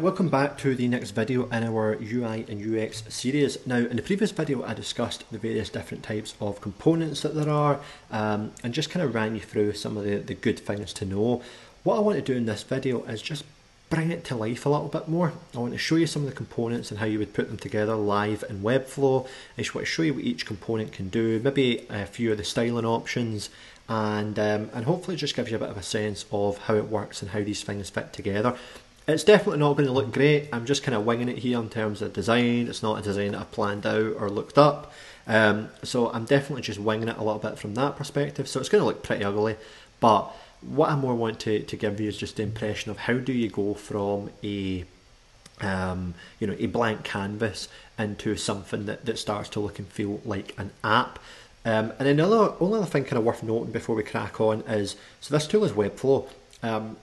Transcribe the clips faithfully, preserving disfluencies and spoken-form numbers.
Welcome back to the next video in our U I and U X series. Now, in the previous video I discussed the various different types of components that there are um, and just kind of ran you through some of the, the good things to know. What I want to do in this video is just bring it to life a little bit more. I want to show you some of the components and how you would put them together live in Webflow. I just want to show you what each component can do, maybe a few of the styling options, and, um, and hopefully it just gives you a bit of a sense of how it works and how these things fit together. It's definitely not going to look great. I'm just kind of winging it here in terms of design. It's not a design that I've planned out or looked up. Um, so I'm definitely just winging it a little bit from that perspective. So it's going to look pretty ugly. But what I more want to, to give you is just the impression of how do you go from a um, you know, a blank canvas into something that, that starts to look and feel like an app. Um, and another, another thing kind of worth noting before we crack on is, so this tool is Webflow. Um,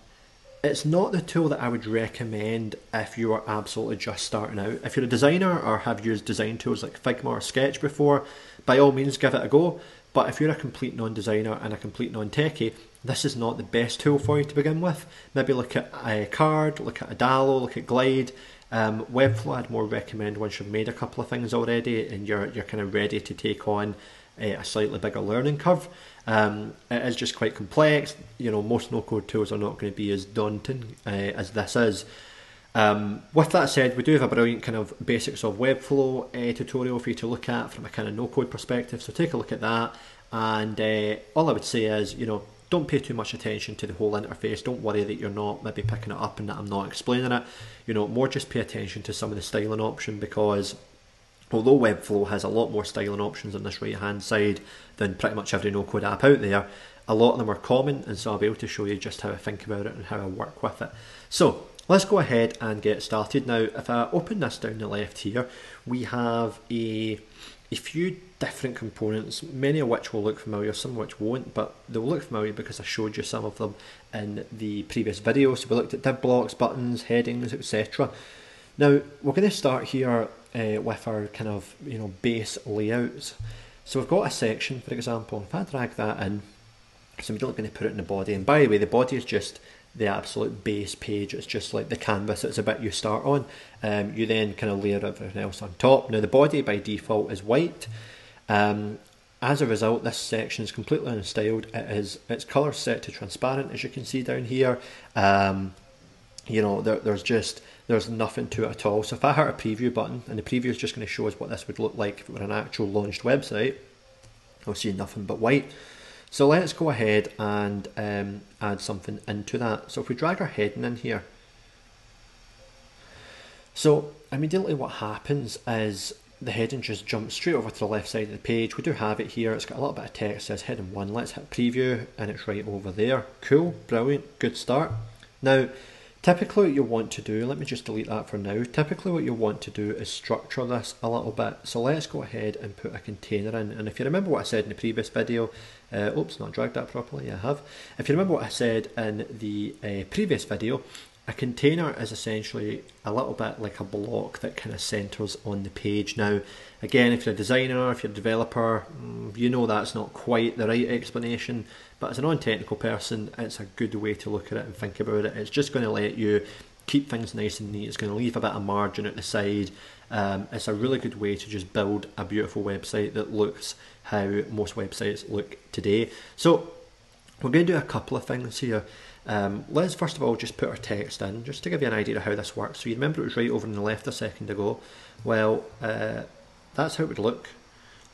It's not the tool that I would recommend if you are absolutely just starting out. If you're a designer or have used design tools like Figma or Sketch before, by all means give it a go. But if you're a complete non-designer and a complete non-techie, this is not the best tool for you to begin with. Maybe look at uh, Card, look at Adalo, look at Glide. Um, Webflow I'd more recommend once you've made a couple of things already and you're, you're kind of ready to take on a slightly bigger learning curve. Um, it is just quite complex. You know, most no-code tools are not going to be as daunting uh, as this is. Um, with that said, we do have a brilliant kind of basics of Webflow uh, tutorial for you to look at from a kind of no-code perspective. So take a look at that. And uh, all I would say is, you know, don't pay too much attention to the whole interface. Don't worry that you're not maybe picking it up and that I'm not explaining it. You know, more just pay attention to some of the styling option, because although Webflow has a lot more styling options on this right hand side than pretty much every no-code app out there, a lot of them are common, and so I'll be able to show you just how I think about it and how I work with it. So let's go ahead and get started. Now, if I open this down the left here, we have a, a few different components, many of which will look familiar, some of which won't, but they'll look familiar because I showed you some of them in the previous video. So we looked at div blocks, buttons, headings, et cetera. Now, we're going to start here Uh, with our kind of, you know, base layouts. So we've got a section, for example. If I drag that in, so I'm not going to put it in the body. And by the way, the body is just the absolute base page. It's just like the canvas. It's a bit you start on. Um, you then kind of layer everything else on top. Now the body by default is white. Um, as a result, this section is completely unstyled. It is, its color set to transparent, as you can see down here. Um, you know, there, there's just there's nothing to it at all. So if I hit a preview button, and the preview is just going to show us what this would look like if it were an actual launched website, I'll see nothing but white. So let's go ahead and um, add something into that. So if we drag our heading in here, so immediately what happens is the heading just jumps straight over to the left side of the page. We do have it here. It's got a little bit of text. It says heading one. Let's hit preview, and it's right over there. Cool, brilliant, good start. Now, typically what you'll want to do, let me just delete that for now, typically what you'll want to do is structure this a little bit. So let's go ahead and put a container in. And if you remember what I said in the previous video, uh, oops, not dragged that properly, yeah, I have. If you remember what I said in the uh, previous video, a container is essentially a little bit like a block that kind of centers on the page. Now, again, if you're a designer, if you're a developer, you know that's not quite the right explanation. But as a non-technical person, it's a good way to look at it and think about it. It's just going to let you keep things nice and neat. It's going to leave a bit of margin at the side. Um, it's a really good way to just build a beautiful website that looks how most websites look today. So we're going to do a couple of things here. Um, let's first of all just put our text in, just to give you an idea of how this works. So you remember it was right over on the left a second ago. Well, uh, that's how it would look.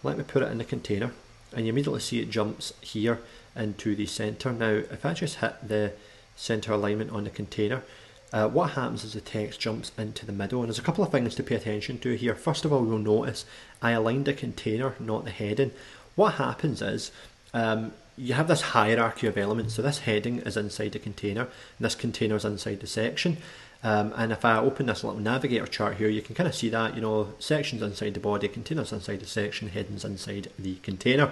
Let me put it in the container, and you immediately see it jumps here into the center. Now, if I just hit the center alignment on the container, uh, what happens is the text jumps into the middle, and there's a couple of things to pay attention to here. First of all, you'll notice I aligned the container, not the heading. What happens is um, you have this hierarchy of elements. So this heading is inside the container, and this container is inside the section. Um, and if I open this little navigator chart here, you can kind of see that, you know, sections inside the body, containers inside the section, headings inside the container.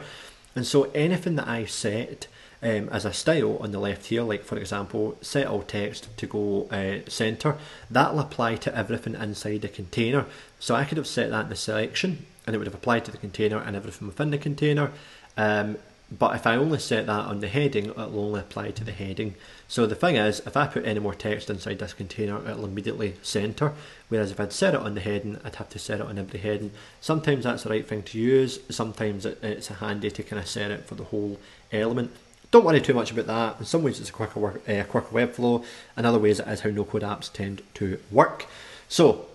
And so anything that I set um, as a style on the left here, like for example, set all text to go uh, center, that'll apply to everything inside the container. So I could have set that in the selection, and it would have applied to the container and everything within the container. Um, But if I only set that on the heading, it'll only apply to the heading. So the thing is, if I put any more text inside this container, it'll immediately center. Whereas if I'd set it on the heading, I'd have to set it on every heading. Sometimes that's the right thing to use. Sometimes it, it's handy to kind of set it for the whole element. Don't worry too much about that. In some ways it's a quicker, work, uh, quicker web flow. In other ways it is how no-code apps tend to work. So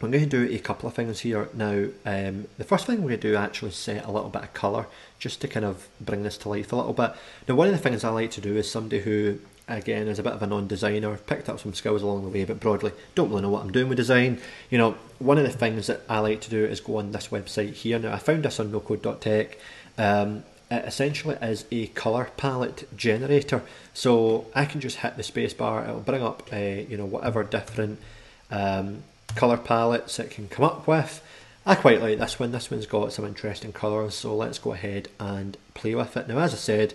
I'm going to do a couple of things here now. Um, the first thing we're going to do is actually set a little bit of colour just to kind of bring this to life a little bit. Now, one of the things I like to do is somebody who, again, is a bit of a non-designer, picked up some skills along the way, but broadly don't really know what I'm doing with design. You know, one of the things that I like to do is go on this website here. Now, I found this on no code dot tech. Um, It essentially is a colour palette generator. So I can just hit the spacebar, it'll bring up a, you know, whatever different um, colour palettes it can come up with. I quite like this one. This one's got some interesting colours, so let's go ahead and play with it. Now, as I said,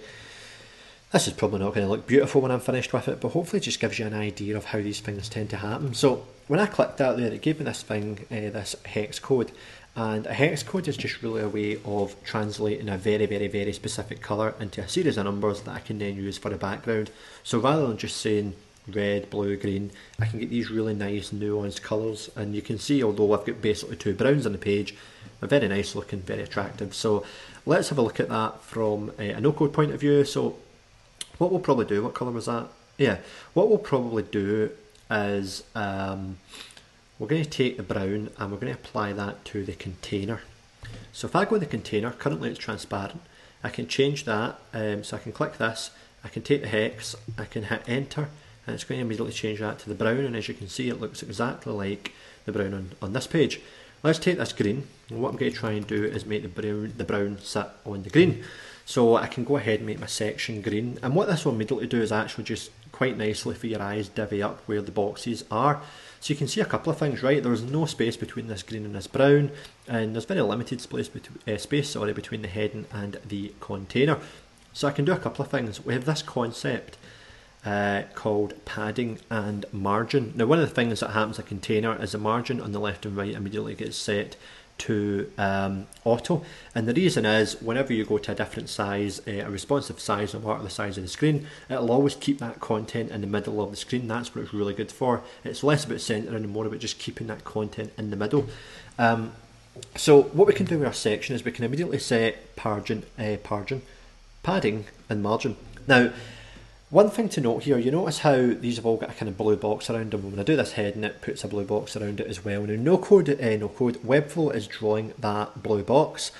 this is probably not going to look beautiful when I'm finished with it, but hopefully it just gives you an idea of how these things tend to happen. So when I clicked that there, it gave me this thing, uh, this hex code. And a hex code is just really a way of translating a very, very, very specific colour into a series of numbers that I can then use for a background. So rather than just saying red, blue, green, I can get these really nice nuanced colours. And you can see, although I've got basically two browns on the page, they're very nice looking, very attractive. So let's have a look at that from a, a no-code point of view. So what we'll probably do, what colour was that? Yeah, what we'll probably do is... Um, We're going to take the brown and we're going to apply that to the container. So if I go in the container, currently it's transparent, I can change that, um, so I can click this, I can take the hex, I can hit enter, and it's going to immediately change that to the brown, and as you can see it looks exactly like the brown on, on this page. Let's take this green, and what I'm going to try and do is make the brown, the brown sit on the green. So I can go ahead and make my section green, and what this will immediately do is actually just quite nicely for your eyes divvy up where the boxes are. So you can see a couple of things, right? There's no space between this green and this brown, and there's very limited space between, uh, space sorry, between the heading and the container. So I can do a couple of things. We have this concept uh, called padding and margin. Now, one of the things that happens in a container is the margin on the left and right immediately gets set to um, auto, and the reason is whenever you go to a different size, uh, a responsive size or part of the size of the screen, it'll always keep that content in the middle of the screen. That's what it's really good for. It's less about centering and more about just keeping that content in the middle. Um, so what we can do with our section is we can immediately set pargin, uh, pargin, padding and margin. Now, one thing to note here, you notice how these have all got a kind of blue box around them. When I do this heading, it puts a blue box around it as well. Now, no code, uh, no code, Webflow is drawing that blue box,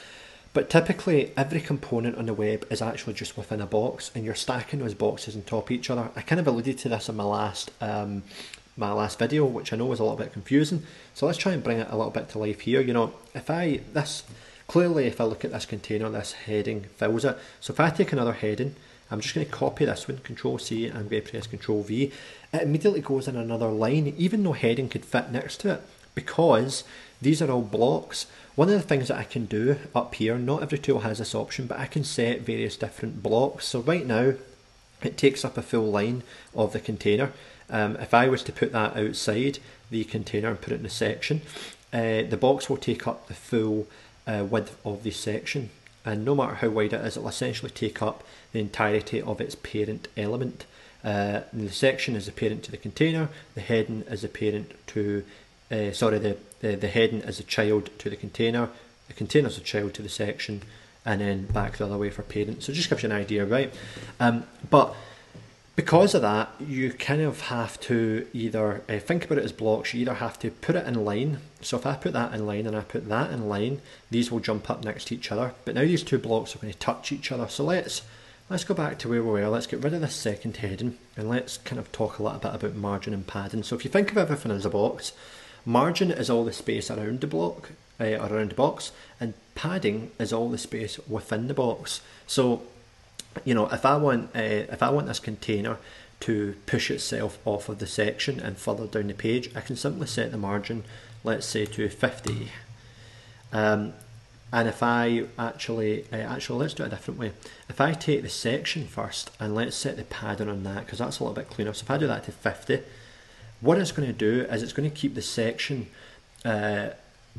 but typically every component on the web is actually just within a box, and you're stacking those boxes on top of each other. I kind of alluded to this in my last, um, my last video, which I know was a little bit confusing. So let's try and bring it a little bit to life here. You know, if I this clearly, if I look at this container, this heading fills it. So if I take another heading, I'm just going to copy this one, control C, and I'm going to press control V. It immediately goes in another line, even though heading could fit next to it, because these are all blocks. One of the things that I can do up here, not every tool has this option, but I can set various different blocks. So right now, it takes up a full line of the container. Um, if I was to put that outside the container and put it in a section, uh, the box will take up the full uh, width of the section. And no matter how wide it is, it'll essentially take up the entirety of its parent element. Uh, the section is the parent to the container, the heading is the parent to, uh, sorry, the, the, the heading is the child to the container, the container is the child to the section, and then back the other way for parent. So it just gives you an idea, right? Um, but because of that, you kind of have to either uh, think about it as blocks. You either have to put it in line. So if I put that in line and I put that in line, these will jump up next to each other. But now these two blocks are going to touch each other. So let's let's go back to where we were. Let's get rid of this second heading and let's kind of talk a little bit about margin and padding. So if you think of everything as a box, margin is all the space around the block, uh, around the box, and padding is all the space within the box. So you know, if I want, uh, if I want this container to push itself off of the section and further down the page, I can simply set the margin, let's say, to fifty. Um, and if I actually, uh, actually, let's do it a different way. If I take the section first and let's set the padding on that, because that's a little bit cleaner. So if I do that to fifty, what it's going to do is it's going to keep the section uh,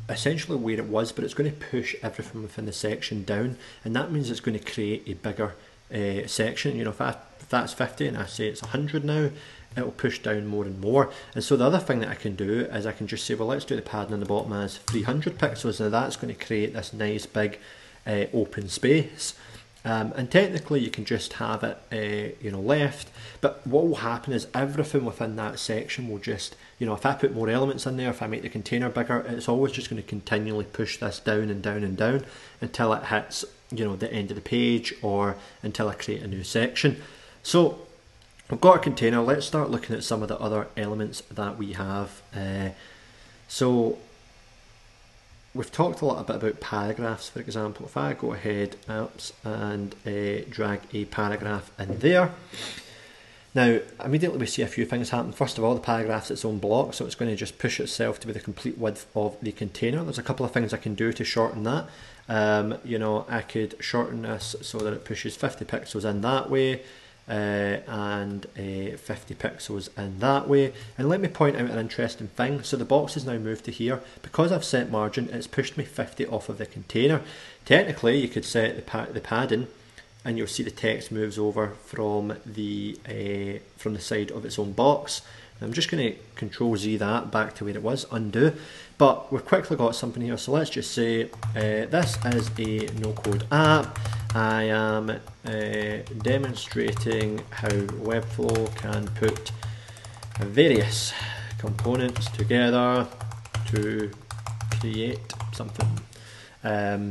essentially where it was, but it's going to push everything within the section down, and that means it's going to create a bigger uh, section. You know, if, I, if that's fifty and I say it's one hundred now, it'll push down more and more. And so the other thing that I can do is I can just say, well, let's do the padding on the bottom as three hundred pixels. Now that's going to create this nice big uh, open space. Um, and technically you can just have it uh, you know, left, but what will happen is everything within that section will just, you know, if I put more elements in there, if I make the container bigger, it's always just going to continually push this down and down and down until it hits, you know, the end of the page, or until I create a new section. So I've got a container. Let's start looking at some of the other elements that we have. Uh, so we've talked a little bit about paragraphs, for example. If I go ahead, oops, and uh, drag a paragraph in there. Now, immediately we see a few things happen. First of all, the paragraph's its own block, so it's going to just push itself to be the complete width of the container. There's a couple of things I can do to shorten that. Um, you know, I could shorten this so that it pushes fifty pixels in that way, uh, and uh, fifty pixels in that way. And let me point out an interesting thing. So the box is now moved to here. Because I've set margin, it's pushed me fifty off of the container. Technically, you could set the, pa the padding, and you'll see the text moves over from the uh, from the side of its own box. And I'm just going to Control Z that back to where it was, undo. But we've quickly got something here, so let's just say uh, this is a no-code app. I am uh, demonstrating how Webflow can put various components together to create something. Um,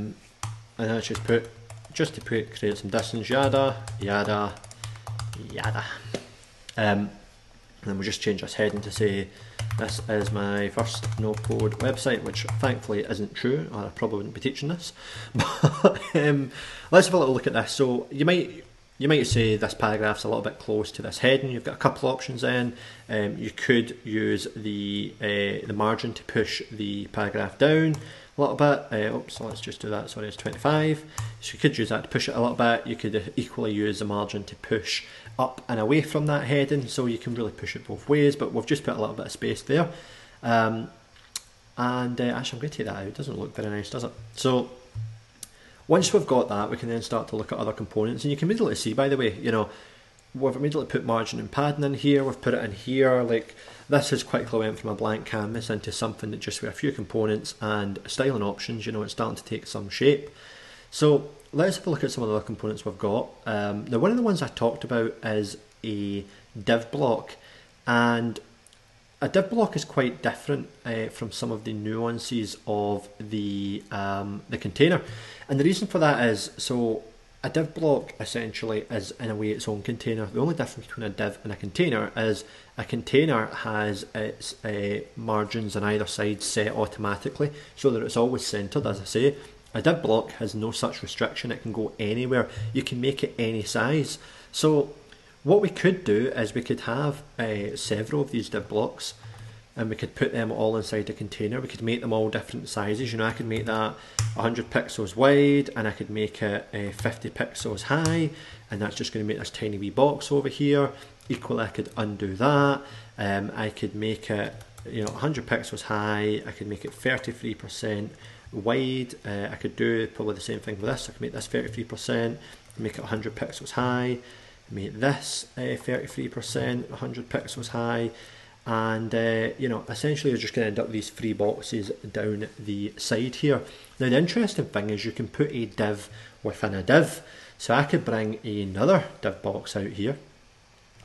and let's just put just to put, create some distance, yada, yada, yada. Um, and then we'll just change this heading to say, this is my first no-code website, which thankfully isn't true, or I probably wouldn't be teaching this. But um, let's have a little look at this. So you might, you might say this paragraph's a little bit close to this heading. You've got a couple options then. Um, you could use the, uh, the margin to push the paragraph down a little bit. Uh, oops, let's just do that. Sorry, it's twenty-five. So you could use that to push it a little bit. You could equally use the margin to push up and away from that heading, so you can really push it both ways. But we've just put a little bit of space there. Um, and uh, actually, I'm going to take that out. It doesn't look very nice, does it? So once we've got that, we can then start to look at other components. And you can immediately see, by the way, you know, we've immediately put margin and padding in here. We've put it in here. Like, this has quickly went from a blank canvas into something that just with a few components and styling options, you know, it's starting to take some shape. So let's have a look at some of the other components we've got. Um, now, one of the ones I talked about is a div block, and a div block is quite different uh, from some of the nuances of the um, the container. And the reason for that is, so a div block essentially is in a way its own container. The only difference between a div and a container is a container has its uh, margins on either side set automatically so that it's always centered, as I say. A div block has no such restriction. It can go anywhere. You can make it any size. So what we could do is we could have uh, several of these div blocks, and we could put them all inside a container. We could make them all different sizes. You know, I could make that one hundred pixels wide, and I could make it uh, fifty pixels high, and that's just going to make this tiny wee box over here. Equally, I could undo that. Um, I could make it, you know, one hundred pixels high. I could make it thirty-three percent wide. Uh, I could do probably the same thing with this. I could make this thirty-three percent, make it one hundred pixels high. Make this uh, thirty-three percent, one hundred pixels high, and uh, you know, essentially you're just going to end up with these three boxes down the side here. Now the interesting thing is you can put a div within a div, so I could bring another div box out here,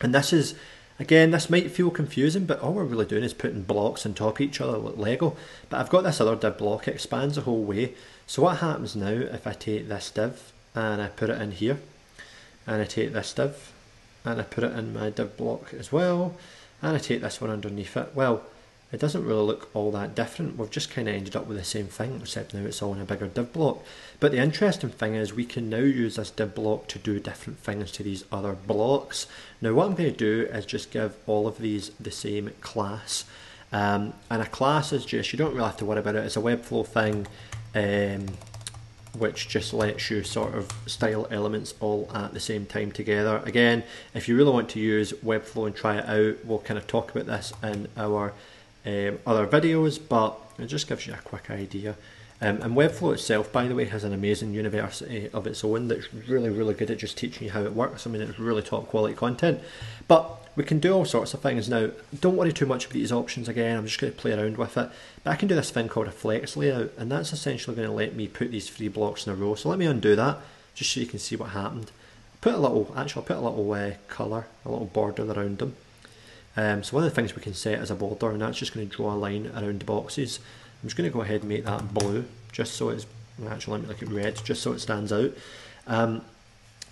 and this is, again, this might feel confusing, but all we're really doing is putting blocks on top of each other like Lego. But I've got this other div block, it expands the whole way. So what happens now if I take this div and I put it in here, and I take this div and I put it in my div block as well, and I take this one underneath it? Well, it doesn't really look all that different. We've just kind of ended up with the same thing, except now it's all in a bigger div block. But the interesting thing is we can now use this div block to do different things to these other blocks. Now what I'm going to do is just give all of these the same class. Um, and a class is just, you don't really have to worry about it, it's a Webflow thing, um, which just lets you sort of style elements all at the same time together. Again, if you really want to use Webflow and try it out, we'll kind of talk about this in our um, other videos, but it just gives you a quick idea. Um, and Webflow itself, by the way, has an amazing university of its own that's really, really good at just teaching you how it works. I mean, it's really top quality content. But we can do all sorts of things now. Don't worry too much about these options again. I'm just going to play around with it. But I can do this thing called a flex layout, and that's essentially going to let me put these three blocks in a row. So let me undo that, just so you can see what happened. Put a little, actually I'll put a little uh, colour, a little border around them. Um, so one of the things we can set is a border, and that's just going to draw a line around the boxes. I'm just going to go ahead and make that blue, just so it's, actually let me look at red, just so it stands out. Um,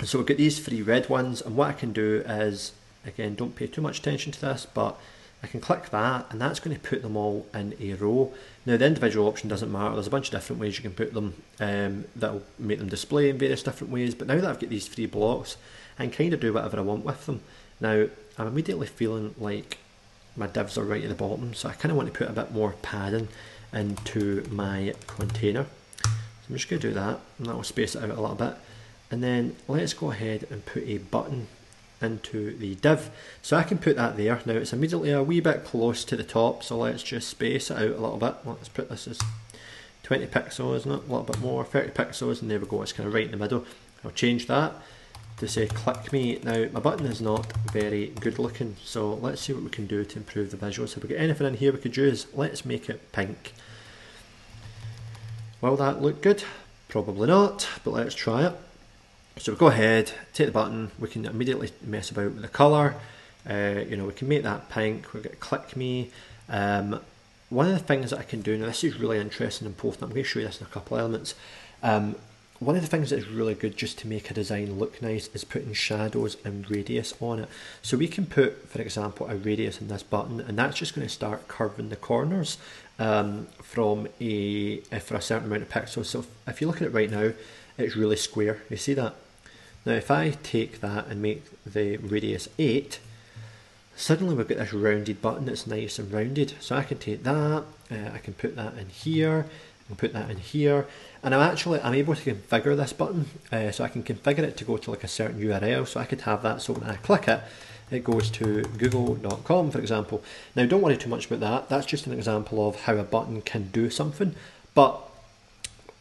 so we've got these three red ones, and what I can do is, again, don't pay too much attention to this, but I can click that, and that's going to put them all in a row. Now, the individual option doesn't matter. There's a bunch of different ways you can put them um, that'll make them display in various different ways. But now that I've got these three blocks, I can kind of do whatever I want with them. Now, I'm immediately feeling like my divs are right at the bottom, so I kind of want to put a bit more padding into my container. So I'm just going to do that, and that will space it out a little bit. And then let's go ahead and put a button into the div, so I can put that there. Now it's immediately a wee bit close to the top, so let's just space it out a little bit. Let's put this as twenty pixels, isn't it? A little bit more, thirty pixels, and there we go, it's kind of right in the middle. I'll change that to say click me. Now my button is not very good looking, so let's see what we can do to improve the visuals. Have we got anything in here we could use? Let's make it pink. Will that look good? Probably not, but let's try it. So we go ahead, take the button, we can immediately mess about with the colour, uh, you know, we can make that pink, we've got click me. Um, one of the things that I can do, now this is really interesting and important, I'm going to show you this in a couple of elements. Um, one of the things that's really good just to make a design look nice is putting shadows and radius on it. So we can put, for example, a radius in this button, and that's just going to start curving the corners um, from a, for a certain amount of pixels. So if you look at it right now, it's really square, you see that? Now if I take that and make the radius eight, suddenly we've got this rounded button that's nice and rounded. So I can take that, uh, I can put that in here, I can put that in here, and I'm actually, I'm able to configure this button, uh, so I can configure it to go to like a certain U R L, so I could have that so when I click it, it goes to google dot com, for example. Now don't worry too much about that, that's just an example of how a button can do something, but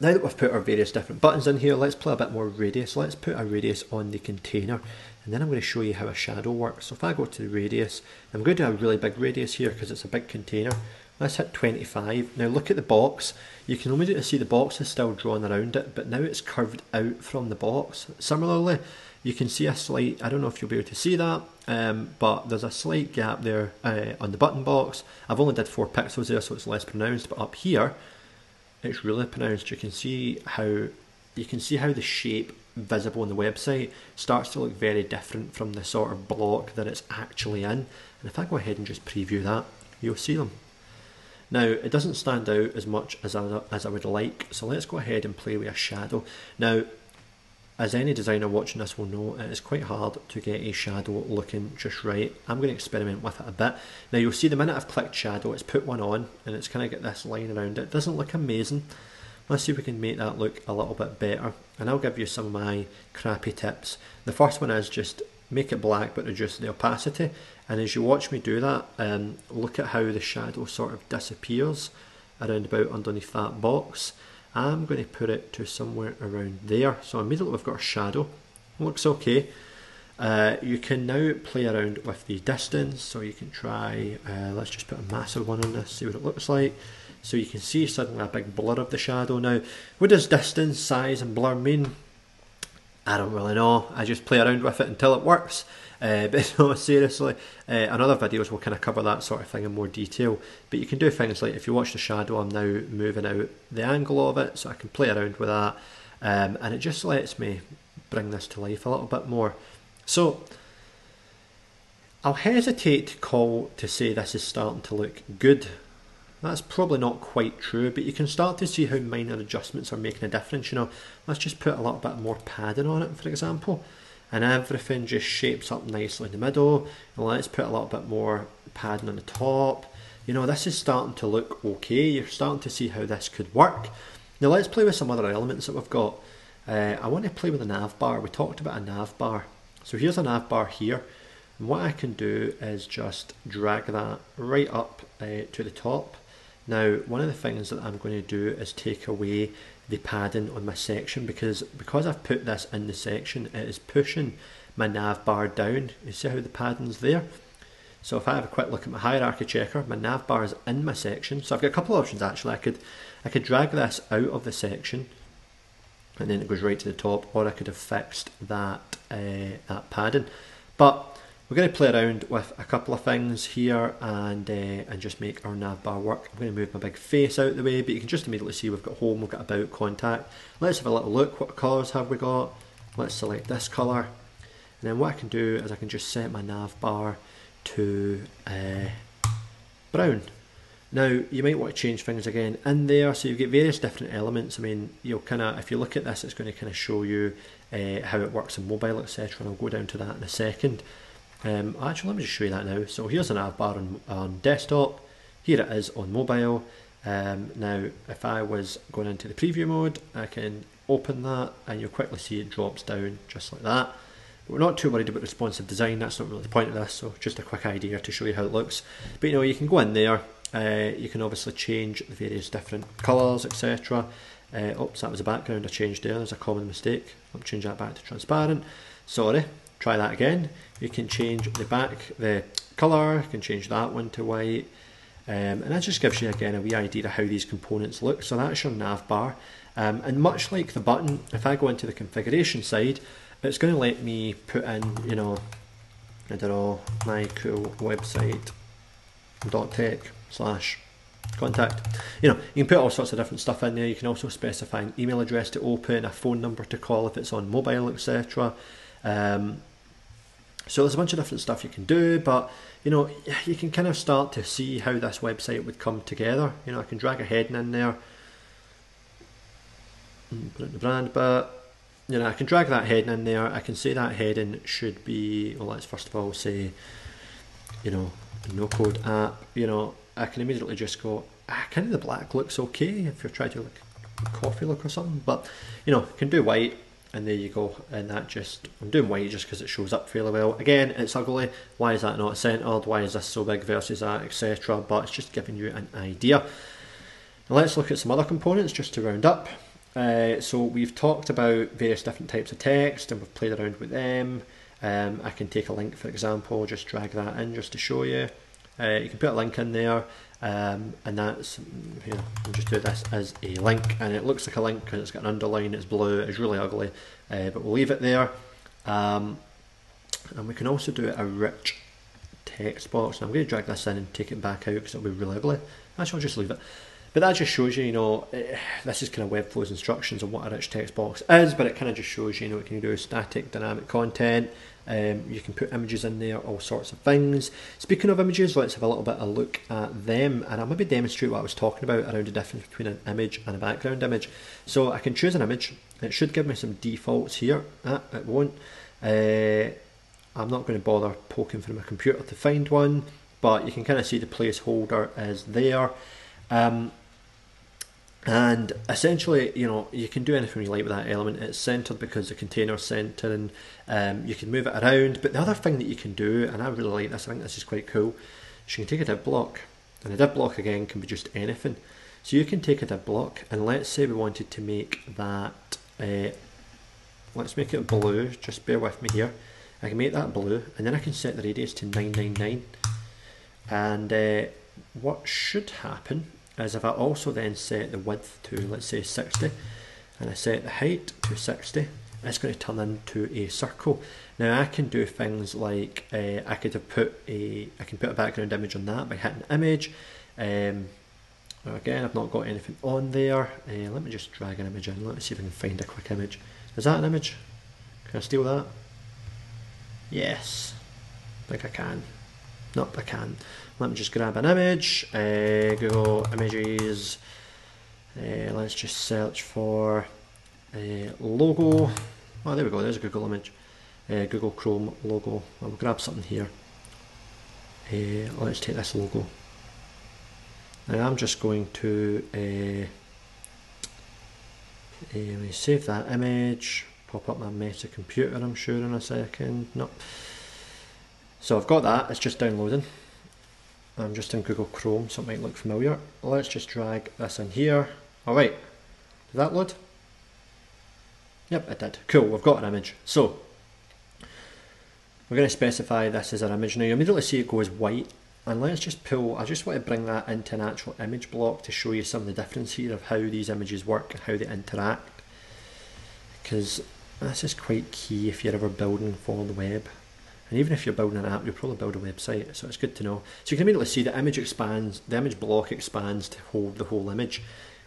now that we've put our various different buttons in here, let's play a bit more radius. Let's put a radius on the container, and then I'm going to show you how a shadow works. So if I go to the radius, I'm going to do a really big radius here because it's a big container. Let's hit twenty-five. Now look at the box. You can only see the box is still drawn around it, but now it's curved out from the box. Similarly, you can see a slight, I don't know if you'll be able to see that, um, but there's a slight gap there uh, on the button box. I've only did four pixels there, so it's less pronounced, but up here, it's really pronounced. You can see how you can see how the shape visible on the website starts to look very different from the sort of block that it's actually in. And if I go ahead and just preview that, you'll see them. Now it doesn't stand out as much as I, as I would like, so let's go ahead and play with a shadow. Now, as any designer watching this will know, it is quite hard to get a shadow looking just right. I'm going to experiment with it a bit. Now you'll see the minute I've clicked shadow, it's put one on and it's kind of got this line around it. It doesn't look amazing. Let's see if we can make that look a little bit better. And I'll give you some of my crappy tips. The first one is just make it black but reduce the opacity. And as you watch me do that, um, look at how the shadow sort of disappears around about underneath that box. I'm going to put it to somewhere around there. So immediately we've got a shadow. Looks okay. Uh, you can now play around with the distance. So you can try, uh, let's just put a massive one on this, see what it looks like. So you can see suddenly a big blur of the shadow. Now, what does distance, size and blur mean? I don't really know. I just play around with it until it works. Uh, but no, seriously, uh, in other videos we'll kind of cover that sort of thing in more detail. But you can do things like, if you watch the shadow, I'm now moving out the angle of it, so I can play around with that. Um, and it just lets me bring this to life a little bit more. So, I'll hesitate to call to say this is starting to look good. That's probably not quite true, but you can start to see how minor adjustments are making a difference. You know, let's just put a little bit more padding on it, for example. And everything just shapes up nicely in the middle. And let's put a little bit more padding on the top. You know, this is starting to look okay. You're starting to see how this could work. Now let's play with some other elements that we've got. Uh, I want to play with a nav bar. We talked about a nav bar. So here's a nav bar here. And what I can do is just drag that right up uh, to the top. Now, one of the things that I'm going to do is take away the padding on my section, because because I've put this in the section, it is pushing my nav bar down. You see how the padding's there? So if I have a quick look at my hierarchy checker, my nav bar is in my section. So I've got a couple of options actually. I could I could drag this out of the section and then it goes right to the top, or I could have fixed that uh, that padding. But we're going to play around with a couple of things here and uh, and just make our nav bar work. I'm going to move my big face out of the way, but you can just immediately see we've got home, we've got about, contact. Let's have a little look. What colours have we got? Let's select this colour. And then what I can do is I can just set my nav bar to uh, brown. Now, you might want to change things again in there, so you get various different elements. I mean, you'll kind of, if you look at this, it's going to kind of show you uh, how it works in mobile, et cetera. And I'll go down to that in a second. Um, actually, let me just show you that now. So here's an nav bar on, on desktop. Here it is on mobile. Um, now, if I was going into the preview mode, I can open that and you'll quickly see it drops down just like that. But we're not too worried about responsive design. That's not really the point of this. So just a quick idea to show you how it looks. But you know, you can go in there. Uh, you can obviously change the various different colours, et cetera. Uh, oops, that was a background I changed there. There's a common mistake. I'll change that back to transparent. Sorry. Try that again. You can change the back, the colour, you can change that one to white. Um, and that just gives you again a wee idea of how these components look. So that's your nav bar. Um, and much like the button, if I go into the configuration side, it's going to let me put in, you know, I don't know, my cool website dot tech slash contact. You know, you can put all sorts of different stuff in there. You can also specify an email address to open, a phone number to call if it's on mobile, et cetera. Um, so there's a bunch of different stuff you can do, but you know, you can kind of start to see how this website would come together. You know, I can drag a heading in there, put it in the brand, but you know, I can drag that heading in there. I can say that heading should be, well, let's first of all say, you know, no code app. You know, I can immediately just go, ah, kind of the black looks okay if you're trying to look coffee look or something, but you know, can do white. And there you go, and that just, I'm doing white just because it shows up fairly well. Again, it's ugly. Why is that not centered? Why is this so big versus that, et cetera? But it's just giving you an idea. Now let's look at some other components just to round up. Uh, so we've talked about various different types of text and we've played around with them. Um, I can take a link, for example, just drag that in just to show you. Uh, you can put a link in there, um, and that's, here, I'll just do this as a link, and it looks like a link because it's got an underline, it's blue, it's really ugly, uh, but we'll leave it there. Um, and we can also do a rich text box. Now I'm going to drag this in and take it back out because it'll be really ugly. Actually, I'll just leave it. But that just shows you, you know, it, this is kind of Webflow's instructions on what a rich text box is, but it kind of just shows you, you know, it can do static, dynamic content. Um, you can put images in there, all sorts of things. Speaking of images, let's have a little bit of a look at them, and I'll maybe demonstrate what I was talking about around the difference between an image and a background image. So I can choose an image. It should give me some defaults here. Ah, it won't. Uh, I'm not going to bother poking through my computer to find one, but you can kind of see the placeholder is there. Um, And essentially, you know, you can do anything you like with that element. It's centered because the container's centering. Um, you can move it around. But the other thing that you can do, and I really like this, I think this is quite cool, is you can take a div block. And a div block, again, can be just anything. So you can take a div block, and let's say we wanted to make that, uh, let's make it blue. Just bear with me here. I can make that blue, and then I can set the radius to nine nine nine. And uh, what should happen is if I also then set the width to, let's say, sixty, and I set the height to sixty, it's going to turn into a circle. Now I can do things like uh, I could have put a, I can put a background image on that by hitting image. Um, again, I've not got anything on there. Uh, let me just drag an image in. Let me see if I can find a quick image. Is that an image? Can I steal that? Yes, I think I can. Nope, I can. Let me just grab an image, uh, Google Images, uh, let's just search for uh, logo. Oh, there we go, there's a Google image, uh, Google Chrome logo. I'll grab something here. Uh, let's take this logo. Now I'm just going to uh, uh, let me save that image, pop up my Meta computer, I'm sure, in a second. Nope. So I've got that, it's just downloading. I'm just in Google Chrome, so it might look familiar. Let's just drag this in here. All right, did that load? Yep, it did. Cool, we've got an image. So we're going to specify this as our image. Now you immediately see it goes white, and let's just pull, I just want to bring that into an actual image block to show you some of the difference here of how these images work and how they interact, because this is quite key if you're ever building for the web. And even if you're building an app, you'll probably build a website, so it's good to know. So you can immediately see the image expands, the image block expands to hold the whole image,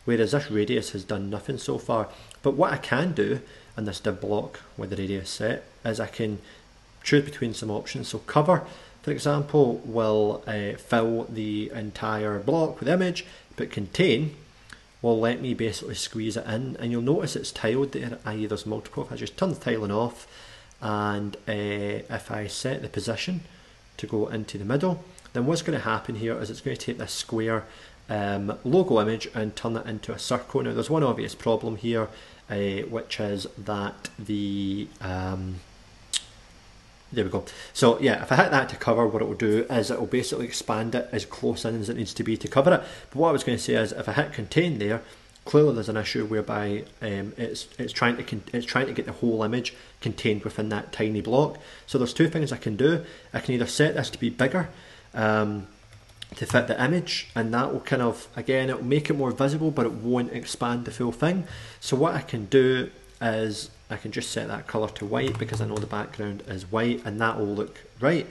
whereas this radius has done nothing so far. But what I can do in this div block with the radius set is I can choose between some options. So cover, for example, will uh, fill the entire block with image, but contain will let me basically squeeze it in. And you'll notice it's tiled there, that is there's multiple. If I just turn the tiling off, and uh, if I set the position to go into the middle, then what's going to happen here is it's going to take this square um, logo image and turn it into a circle. Now there's one obvious problem here, uh, which is that the um, there we go. So yeah, if I hit that to cover, what it will do is it will basically expand it as close in as it needs to be to cover it. But what I was going to say is if I hit contain there, clearly there's an issue whereby um, it's, it's, trying to it's trying to get the whole image contained within that tiny block. So there's two things I can do. I can either set this to be bigger um, to fit the image, and that will kind of, again, it will make it more visible, but it won't expand the full thing. So what I can do is I can just set that colour to white because I know the background is white, and that will look right.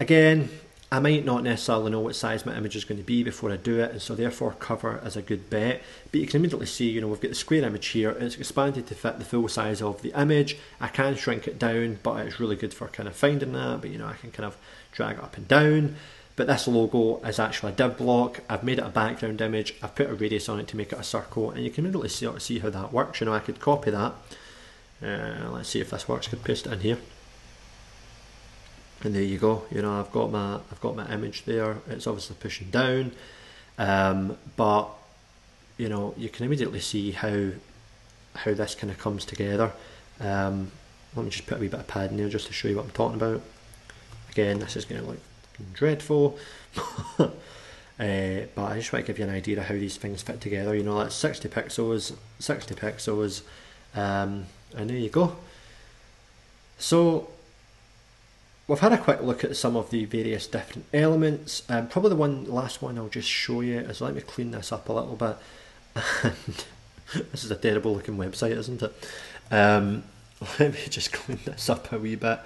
Again, I might not necessarily know what size my image is going to be before I do it, and so therefore cover is a good bet. But you can immediately see, you know, we've got the square image here, it's expanded to fit the full size of the image. I can shrink it down, but it's really good for kind of finding that, but you know, I can kind of drag it up and down. But this logo is actually a div block, I've made it a background image, I've put a radius on it to make it a circle, and you can immediately see, see how that works. You know, I could copy that, uh, let's see if this works, I could paste it in here. And there you go, you know, I've got my I've got my image there. It's obviously pushing down, um, but you know, you can immediately see how how this kind of comes together. Um, let me just put a wee bit of padding there just to show you what I'm talking about. Again, this is going to look dreadful, uh, but I just want to give you an idea of how these things fit together. You know, that's sixty pixels, sixty pixels, um, and there you go. So we've had a quick look at some of the various different elements, and um, probably the one last one I'll just show you is, let me clean this up a little bit. And this is a terrible looking website, isn't it? Um, let me just clean this up a wee bit,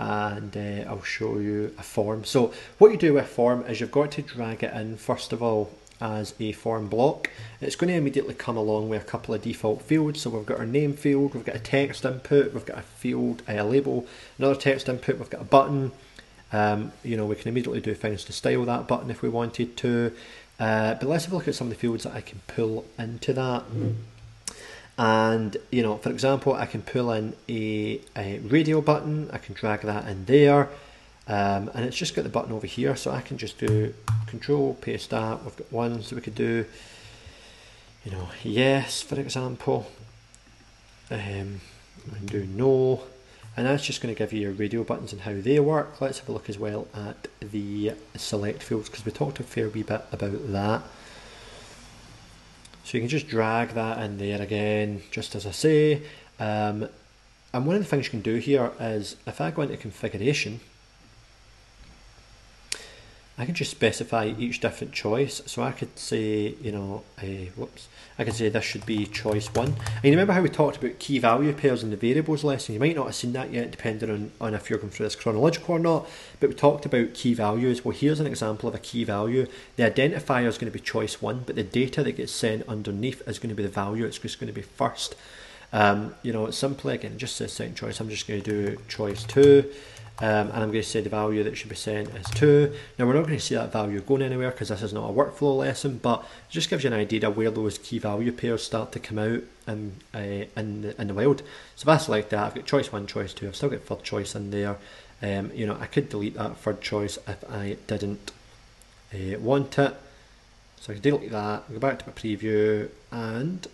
and uh, I'll show you a form. So what you do with form is you've got to drag it in first of all as a form block. It's going to immediately come along with a couple of default fields. So we've got our name field, we've got a text input, we've got a field, a label, another text input, we've got a button. Um, you know, we can immediately do things to style that button if we wanted to. Uh, but let's have a look at some of the fields that I can pull into that. Mm. And, you know, for example, I can pull in a, a radio button, I can drag that in there. Um, and it's just got the button over here, so I can just do control, paste that. We've got one, so we could do, you know, yes, for example. Um, I can do no, and that's just going to give you your radio buttons and how they work. Let's have a look as well at the select fields, because we talked a fair wee bit about that. So you can just drag that in there again, just as I say. Um, and one of the things you can do here is, if I go into configuration, I can just specify each different choice. So I could say, you know, uh, whoops, I could say this should be choice one. And you remember how we talked about key value pairs in the variables lesson? You might not have seen that yet, depending on, on if you're going through this chronological or not, but we talked about key values. Well, here's an example of a key value. The identifier is going to be choice one, but the data that gets sent underneath is going to be the value. It's just going to be first. Um, you know, it's simply, again, it just says second choice. I'm just going to do choice two. Um, and I'm going to say the value that should be sent is two. Now we're not going to see that value going anywhere because this is not a workflow lesson, but it just gives you an idea of where those key value pairs start to come out in, uh, in, the, in the wild. So if I select that, I've got choice one, choice two, I've still got third choice in there. Um, you know, I could delete that third choice if I didn't uh, want it. So I can delete that, go back to my preview, and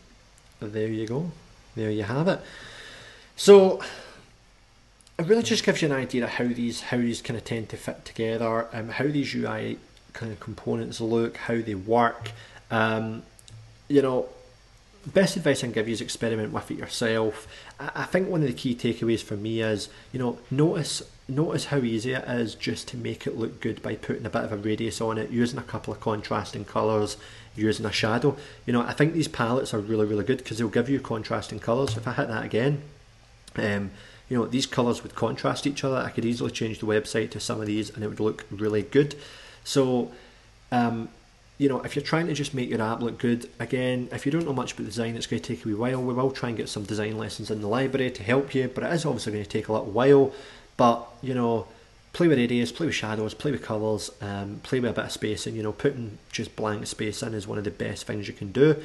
there you go, there you have it. So it really just gives you an idea of how these how these kind of tend to fit together, um, how these U I kind of components look, how they work. Um, you know, best advice I can give you is experiment with it yourself. I, I think one of the key takeaways for me is, you know, notice notice how easy it is just to make it look good by putting a bit of a radius on it, using a couple of contrasting colours, using a shadow. You know, I think these palettes are really, really good because they'll give you contrasting colours. If I hit that again, um, you know, these colours would contrast each other. I could easily change the website to some of these and it would look really good. So, um, you know, if you're trying to just make your app look good, again, if you don't know much about design, it's going to take a wee while. We will try and get some design lessons in the library to help you, but it is obviously going to take a little while. But, you know, play with radius, play with shadows, play with colours, um, play with a bit of spacing. You know, putting just blank space in is one of the best things you can do.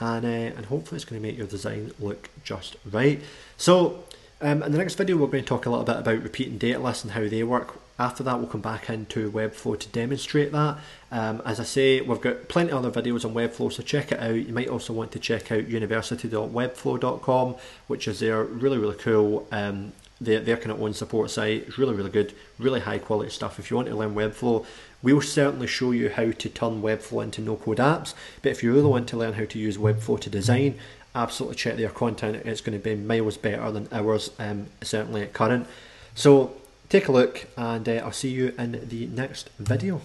And, uh, and hopefully it's going to make your design look just right. So, Um, in the next video, we're going to talk a little bit about repeating data lists and how they work. After that, we'll come back into Webflow to demonstrate that. Um, as I say, we've got plenty of other videos on Webflow, so check it out. You might also want to check out university dot webflow dot com, which is their really, really cool, um, their, their kind of own support site. It's really, really good, really high quality stuff. If you want to learn Webflow, we will certainly show you how to turn Webflow into no-code apps. But if you really want to learn how to use Webflow to design, absolutely check their content. It's going to be miles better than ours, um, certainly at current. So take a look, and uh, I'll see you in the next video.